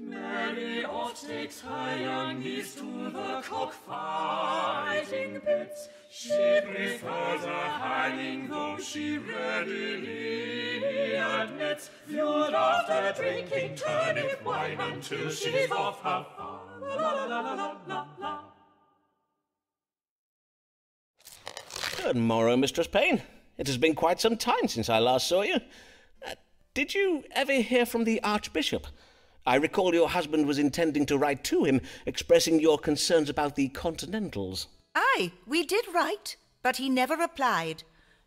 Many oft takes high young geese to the cock-fighting pits. She prefers a hiding, though she readily admits. Fueled after drinking, turneth wine until she's off her la la la la la la la. Good morrow, Mistress Payne. It has been quite some time since I last saw you. Did you ever hear from the Archbishop? I recall your husband was intending to write to him, expressing your concerns about the Continentals. Aye, we did write, but he never replied.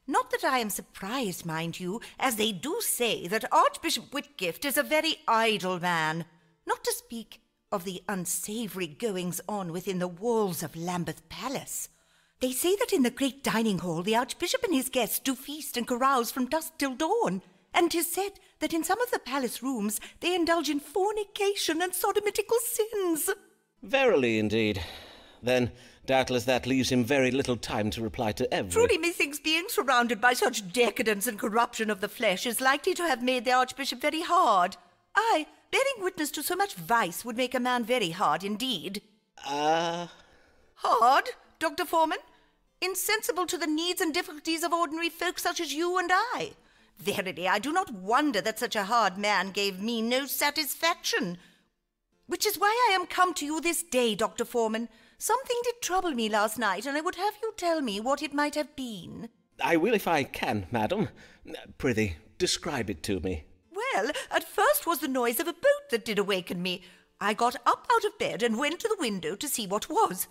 Not that I am surprised, mind you, as they do say that Archbishop Whitgift is a very idle man, not to speak of the unsavoury goings-on within the walls of Lambeth Palace. They say that in the great dining hall the Archbishop and his guests do feast and carouse from dusk till dawn, and 'tis said that in some of the palace rooms they indulge in fornication and sodomitical sins. Verily, indeed. Then, doubtless, that leaves him very little time to reply to every... Truly, methinks being surrounded by such decadence and corruption of the flesh is likely to have made the Archbishop very hard. Aye, bearing witness to so much vice would make a man very hard indeed. Hard, Dr. Forman? Insensible to the needs and difficulties of ordinary folk such as you and I. Verily, I do not wonder that such a hard man gave me no satisfaction. Which is why I am come to you this day, Dr. Forman. Something did trouble me last night, and I would have you tell me what it might have been. I will if I can, madam. Prithee, describe it to me. Well, at first was the noise of a boat that did awaken me. I got up out of bed and went to the window to see what was.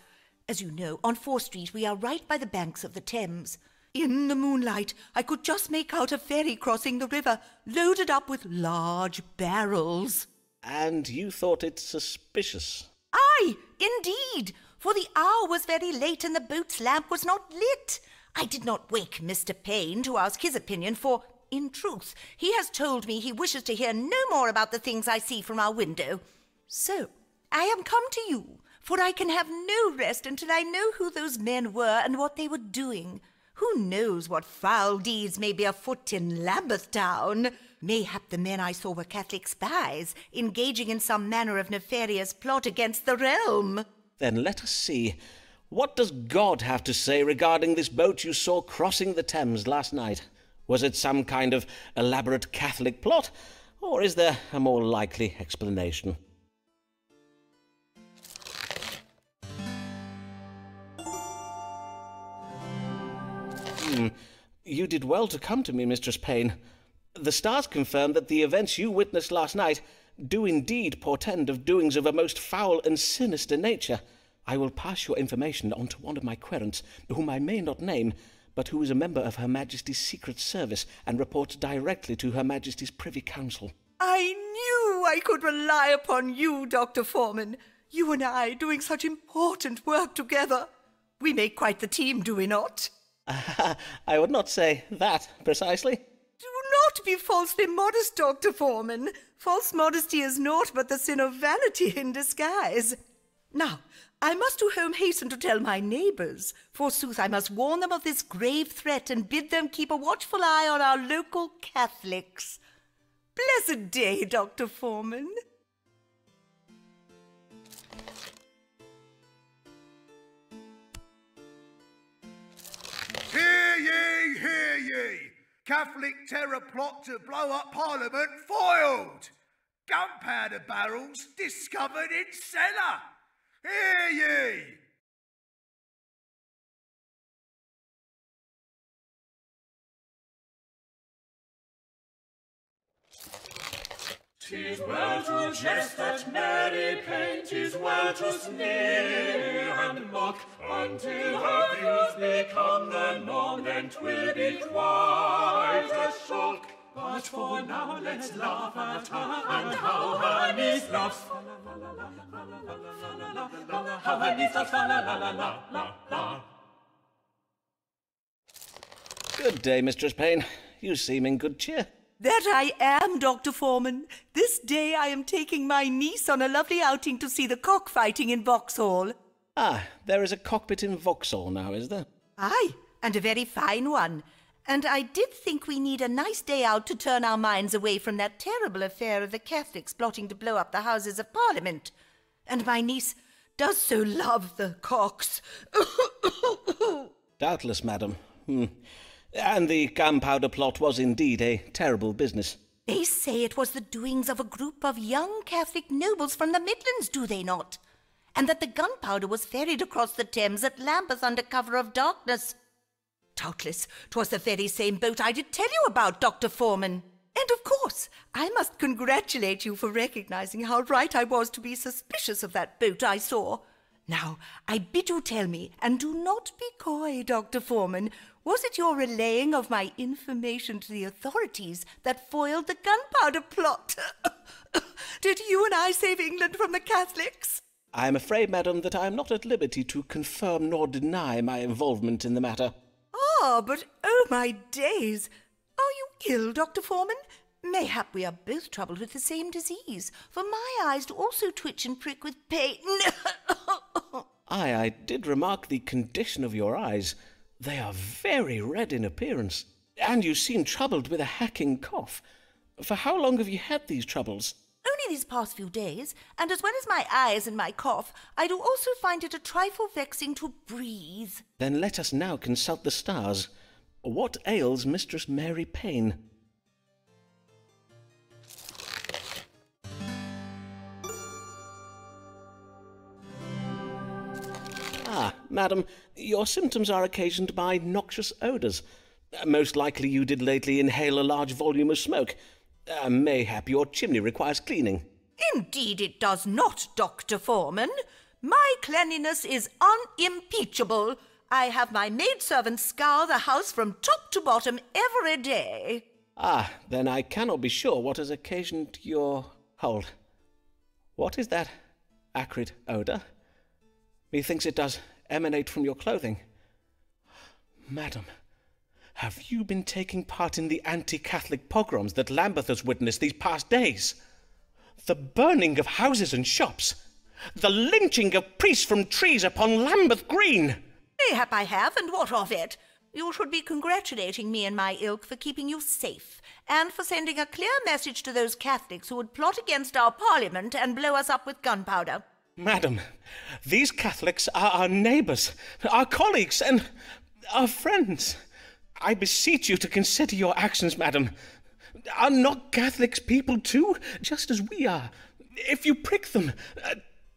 As you know, on 4th Street we are right by the banks of the Thames. In the moonlight I could just make out a ferry crossing the river, loaded up with large barrels. And you thought it suspicious? Aye, indeed, for the hour was very late and the boat's lamp was not lit. I did not wake Mr. Payne to ask his opinion, for, in truth, he has told me he wishes to hear no more about the things I see from our window. So, I am come to you, for I can have no rest until I know who those men were and what they were doing. Who knows what foul deeds may be afoot in Lambeth Town? Mayhap the men I saw were Catholic spies, engaging in some manner of nefarious plot against the realm. Then let us see. What does God have to say regarding this boat you saw crossing the Thames last night? Was it some kind of elaborate Catholic plot, or is there a more likely explanation? You did well to come to me, Mistress Payne. The stars confirm that the events you witnessed last night do indeed portend of doings of a most foul and sinister nature. I will pass your information on to one of my querents, whom I may not name, but who is a member of Her Majesty's Secret Service and reports directly to Her Majesty's Privy Council. I knew I could rely upon you, Dr. Forman. You and I doing such important work together. We make quite the team, do we not? I would not say that, precisely. Do not be falsely modest, Dr. Forman. False modesty is naught but the sin of vanity in disguise. Now, I must to home hasten to tell my neighbours. Forsooth, I must warn them of this grave threat and bid them keep a watchful eye on our local Catholics. Blessed day, Dr. Forman. Hear ye, hear ye! Catholic terror plot to blow up Parliament foiled! Gunpowder barrels discovered in cellar! Hear ye! Tis well to jest at merry pain, tis well to sneer and mock, until her views become the norm, then 'twill be quite a shock. But for now let's laugh at her and how her niece laughs. How her niece laughs, la la la la la la. Good day, Mistress Payne. You seem in good cheer. That I am, Dr. Forman. This day I am taking my niece on a lovely outing to see the cockfighting in Vauxhall. Ah, there is a cockpit in Vauxhall now, is there? Aye, and a very fine one. And I did think we need a nice day out to turn our minds away from that terrible affair of the Catholics plotting to blow up the Houses of Parliament. And my niece does so love the cocks. Doubtless, madam. And the gunpowder plot was indeed a terrible business. They say it was the doings of a group of young Catholic nobles from the Midlands, do they not? And that the gunpowder was ferried across the Thames at Lambeth under cover of darkness. Doubtless, 'twas the very same boat I did tell you about, Dr. Forman. And of course, I must congratulate you for recognising how right I was to be suspicious of that boat I saw. Now, I bid you tell me, and do not be coy, Dr. Forman, was it your relaying of my information to the authorities that foiled the gunpowder plot? Did you and I save England from the Catholics? I am afraid, madam, that I am not at liberty to confirm nor deny my involvement in the matter. Ah, but oh my days! Are you ill, Dr. Forman? Mayhap we are both troubled with the same disease, for my eyes do also twitch and prick with pain. I did remark the condition of your eyes. They are very red in appearance, and you seem troubled with a hacking cough. For how long have you had these troubles? Only these past few days, and as well as my eyes and my cough, I do also find it a trifle vexing to breathe. Then let us now consult the stars. What ails Mistress Mary Paine? Ah, madam, your symptoms are occasioned by noxious odours. Most likely you did lately inhale a large volume of smoke. Mayhap your chimney requires cleaning. Indeed it does not, Dr. Forman. My cleanliness is unimpeachable. I have my maidservant scour the house from top to bottom every day. Ah, then I cannot be sure what has occasioned your... Hold. What is that acrid odour? Methinks it does emanate from your clothing. Madam, have you been taking part in the anti-Catholic pogroms that Lambeth has witnessed these past days? The burning of houses and shops? The lynching of priests from trees upon Lambeth Green? Mayhap I have, and what of it? You should be congratulating me and my ilk for keeping you safe, and for sending a clear message to those Catholics who would plot against our Parliament and blow us up with gunpowder. Madam, these Catholics are our neighbours, our colleagues, and our friends. I beseech you to consider your actions, madam. Are not Catholics people too, just as we are? If you prick them,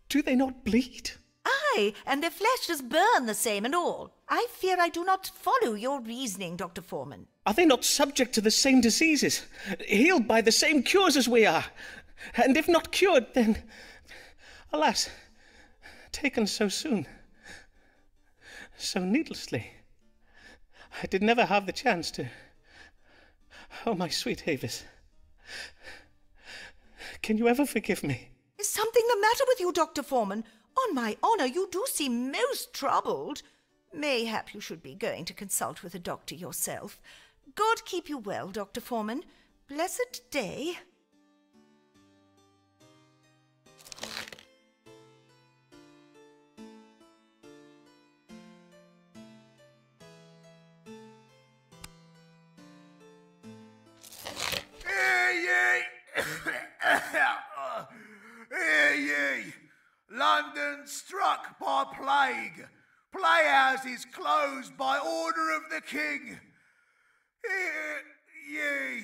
do they not bleed? Aye, and their flesh does burn the same and all. I fear I do not follow your reasoning, Dr. Forman. Are they not subject to the same diseases, healed by the same cures as we are? And if not cured, then... alas, taken so soon, so needlessly. I did never have the chance to... Oh, my sweet Havis, can you ever forgive me? Is something the matter with you, Dr. Forman? On my honour, you do seem most troubled. Mayhap you should be going to consult with a doctor yourself. God keep you well, Dr. Forman. Blessed day. London struck by plague. Playhouses closed by order of the king. Hear ye.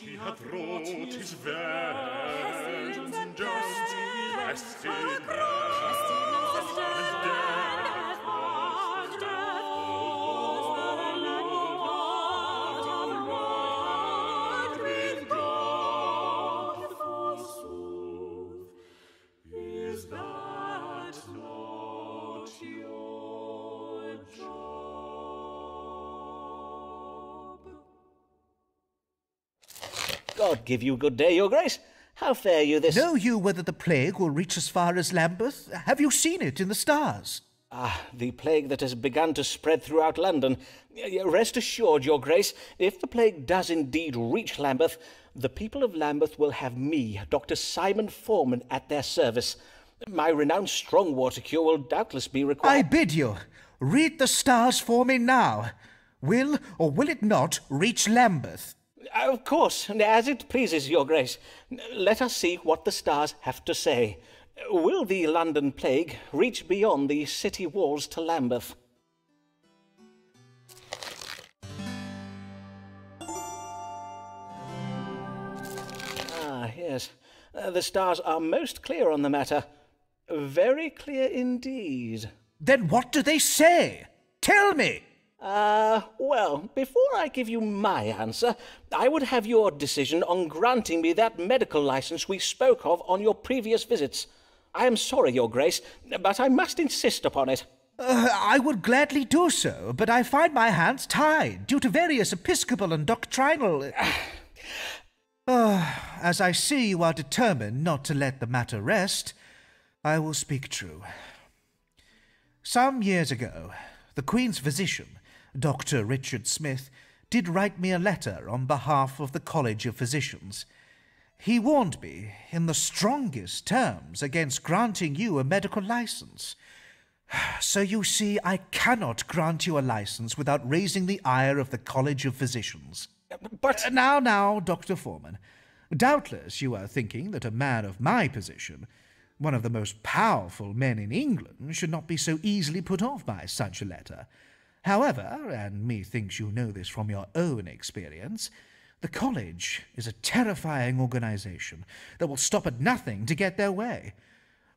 He hath wrought his vengeance, and just rest in God give you good day, your grace. How fare you this... Know you whether the plague will reach as far as Lambeth? Have you seen it in the stars? Ah, the plague that has begun to spread throughout London. Rest assured, your grace, if the plague does indeed reach Lambeth, the people of Lambeth will have me, Dr. Simon Forman, at their service. My renowned strong water cure will doubtless be required. I bid you, read the stars for me now. Will or will it not reach Lambeth? Of course, as it pleases, your grace. Let us see what the stars have to say. Will the London plague reach beyond the city walls to Lambeth? Ah, yes. The stars are most clear on the matter. Very clear indeed. Then what do they say? Tell me! Well, before I give you my answer, I would have your decision on granting me that medical license we spoke of on your previous visits. I am sorry, your grace, but I must insist upon it. I would gladly do so, but I find my hands tied due to various episcopal and doctrinal... as I see you are determined not to let the matter rest, I will speak true. Some years ago, the Queen's physician, Dr. Richard Smith, did write me a letter on behalf of the College of Physicians. He warned me in the strongest terms against granting you a medical license. So you see, I cannot grant you a license without raising the ire of the College of Physicians. But... Now, Dr. Forman, doubtless you are thinking that a man of my position, one of the most powerful men in England, should not be so easily put off by such a letter. However, and methinks you know this from your own experience, the college is a terrifying organisation that will stop at nothing to get their way.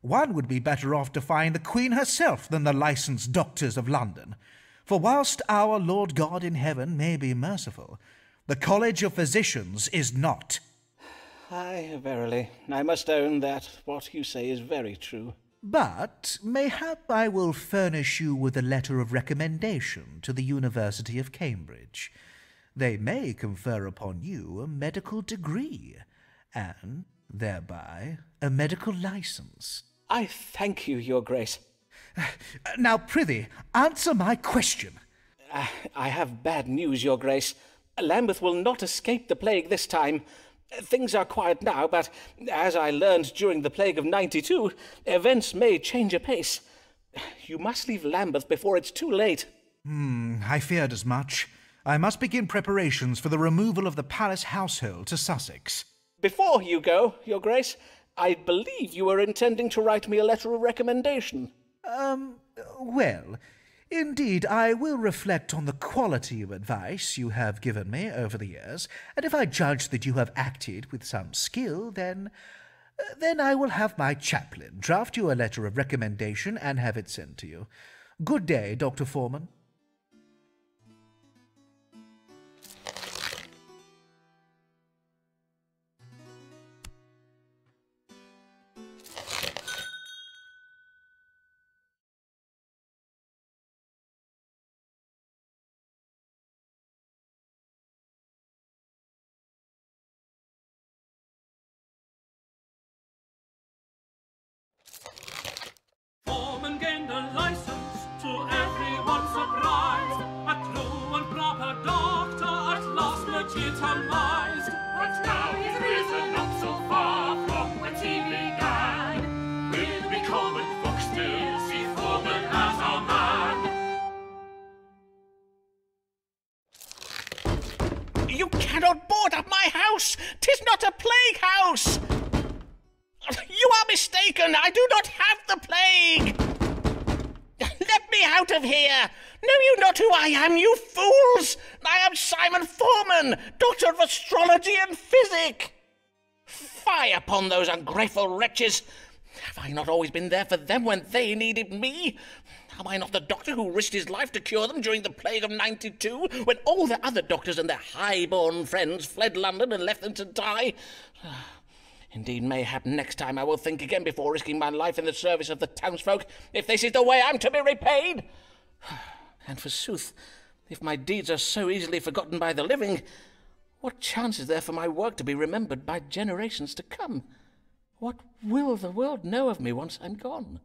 One would be better off defying the Queen herself than the licensed doctors of London. For whilst our Lord God in heaven may be merciful, the College of Physicians is not. Aye, verily. I must own that what you say is very true. But mayhap I will furnish you with a letter of recommendation to the University of Cambridge. They may confer upon you a medical degree, and thereby a medical license. I thank you, your grace. Now, prithee, answer my question. I have bad news, your grace. Lambeth will not escape the plague this time. Things are quiet now, but as I learned during the Plague of 92, events may change apace. You must leave Lambeth before it's too late. I feared as much. I must begin preparations for the removal of the palace household to Sussex. Before you go, your grace, I believe you were intending to write me a letter of recommendation. Well... Indeed, I will reflect on the quality of advice you have given me over the years, and if I judge that you have acted with some skill, then I will have my chaplain draft you a letter of recommendation and have it sent to you. Good day, Dr. Forman. I do not have the plague! Let me out of here! Know you not who I am, you fools? I am Simon Forman, Doctor of Astrology and Physic! Fie upon those ungrateful wretches! Have I not always been there for them when they needed me? Am I not the doctor who risked his life to cure them during the Plague of 92, when all the other doctors and their high-born friends fled London and left them to die? Indeed, mayhap next time I will think again before risking my life in the service of the townsfolk, if this is the way I'm to be repaid. And forsooth, if my deeds are so easily forgotten by the living, What chance is there for my work to be remembered by generations to come? What will the world know of me once I'm gone?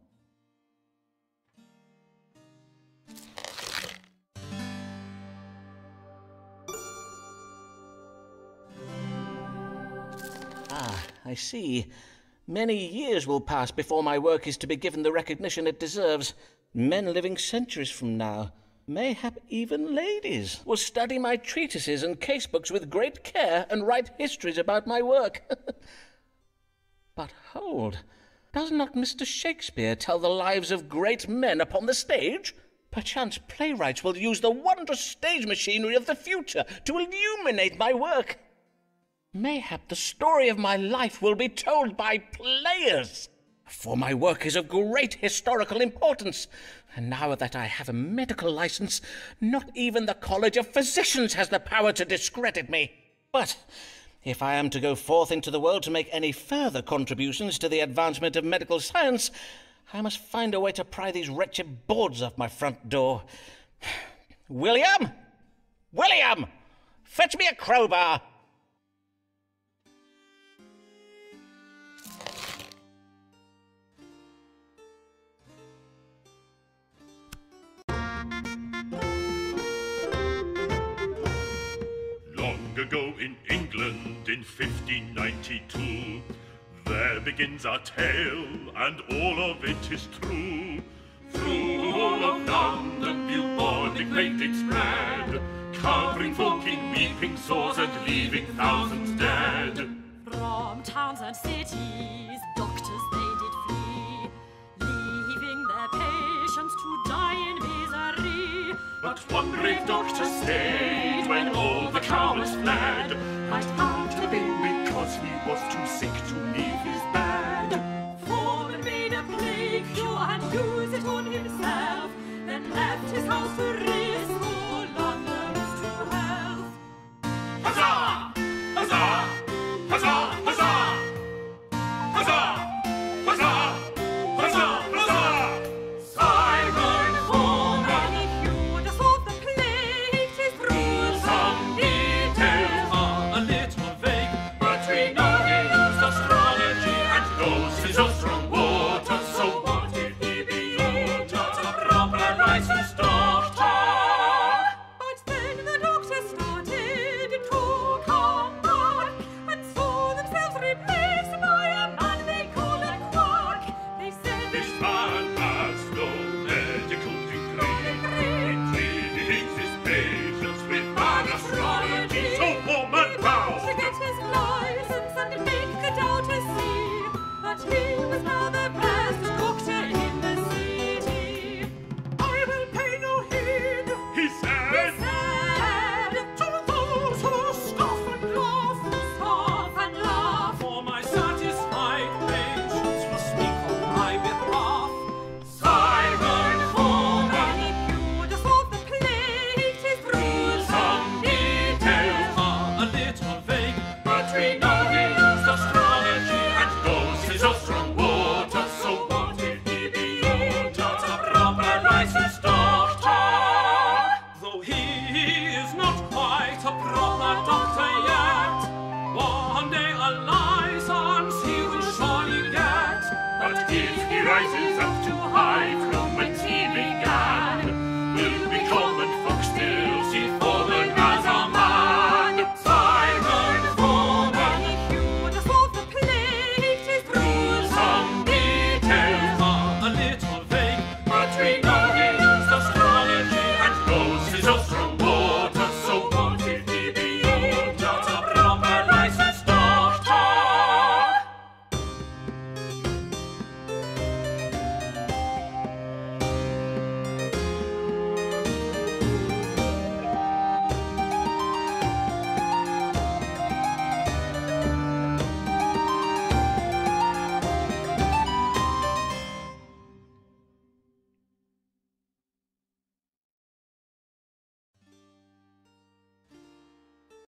Ah, I see. Many years will pass before my work is to be given the recognition it deserves. Men living centuries from now, mayhap even ladies, will study my treatises and casebooks with great care and write histories about my work. But hold, does not Mr. Shakespeare tell the lives of great men upon the stage? Perchance playwrights will use the wondrous stage machinery of the future to illuminate my work. Mayhap the story of my life will be told by players, for my work is of great historical importance. And now that I have a medical license, not even the College of Physicians has the power to discredit me. But if I am to go forth into the world to make any further contributions to the advancement of medical science, I must find a way to pry these wretched boards off my front door. William! William! Fetch me a crowbar! Long ago in England in 1592, there begins our tale, and all of it is true. Through all of London bubonic plague did spread, covering folk in weeping sores and leaving thousands dead. From towns and cities, doctors they did flee, leaving their patients to die in misery. But one brave doctor stayed when all the cowards fled.